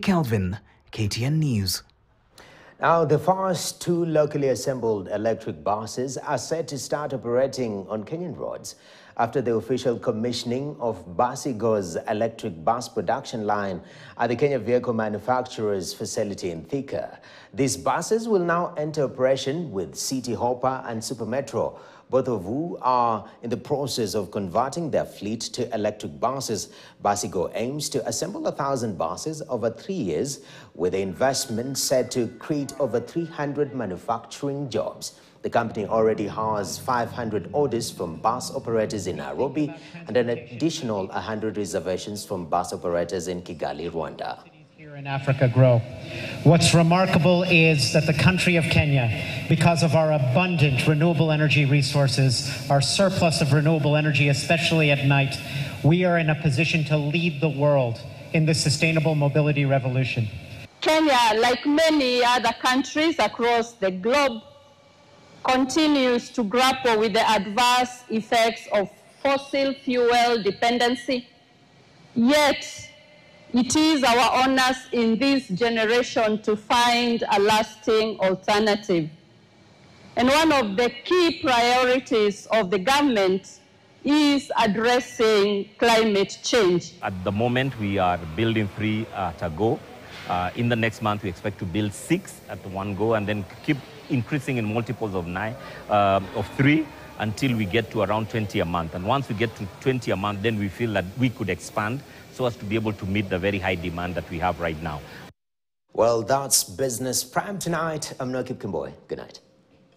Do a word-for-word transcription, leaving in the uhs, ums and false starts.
Kelvin, K T N News. Now, the first two locally assembled electric buses are set to start operating on Kenyan roads after the official commissioning of BasiGo's electric bus production line at the Kenya Vehicle Manufacturers facility in Thika. These buses will now enter operation with City Hopper and Super Metro, both of who are in the process of converting their fleet to electric buses. BasiGo aims to assemble a thousand buses over three years, with the investment set to create over three hundred manufacturing jobs. The company already has five hundred orders from bus operators in Nairobi and an additional one hundred reservations from bus operators in Kigali, Rwanda. Here in Africa grow. What's remarkable is that the country of Kenya, because of our abundant renewable energy resources, our surplus of renewable energy, especially at night, we are in a position to lead the world in the sustainable mobility revolution. Kenya, like many other countries across the globe, continues to grapple with the adverse effects of fossil fuel dependency. Yet, it is our onus in this generation to find a lasting alternative. And one of the key priorities of the government is addressing climate change. At the moment, we are building three at a go. Uh, in the next month, we expect to build six at one go and then keep increasing in multiples of nine, uh, of three, until we get to around twenty a month. And once we get to twenty a month, then we feel that we could expand so as to be able to meet the very high demand that we have right now. Well, that's Business Prime tonight. I'm Nokib Kimboi. Good night.